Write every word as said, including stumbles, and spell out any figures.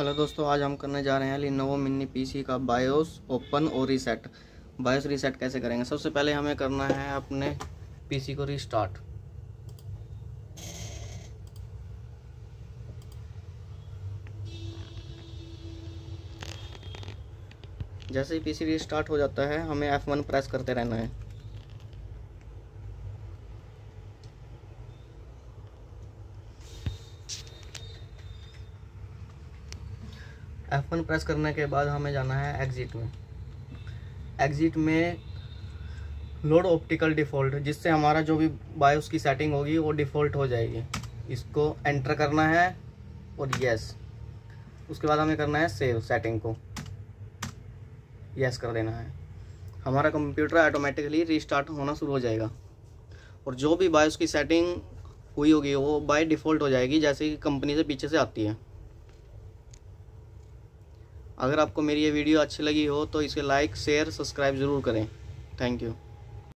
Hello दोस्तों, आज हम करने जा रहे हैं लिनोवो मिनी पीसी का बायोस ओपन और रीसेट। बायोस रीसेट कैसे करेंगे? सबसे पहले हमें करना है अपने पीसी को रीस्टार्ट। जैसे ही पीसी रीस्टार्ट हो जाता है हमें एफ वन प्रेस करते रहना है। एफ वन प्रेस करने के बाद हमें जाना है एग्जिट में। एग्जिट में लोड ऑप्टिकल डिफ़ॉल्ट, जिससे हमारा जो भी बायोस की सेटिंग होगी वो डिफ़ॉल्ट हो जाएगी। इसको एंटर करना है और यस। उसके बाद हमें करना है सेव सेटिंग को, यस कर देना है। हमारा कंप्यूटर ऑटोमेटिकली रीस्टार्ट होना शुरू हो जाएगा और जो भी बायोस की सेटिंग हुई होगी वो बाय डिफ़ॉल्ट हो जाएगी, जैसे कि कंपनी से पीछे से आती है। अगर आपको मेरी ये वीडियो अच्छी लगी हो तो इसे लाइक, शेयर, सब्सक्राइब ज़रूर करें। Thank you.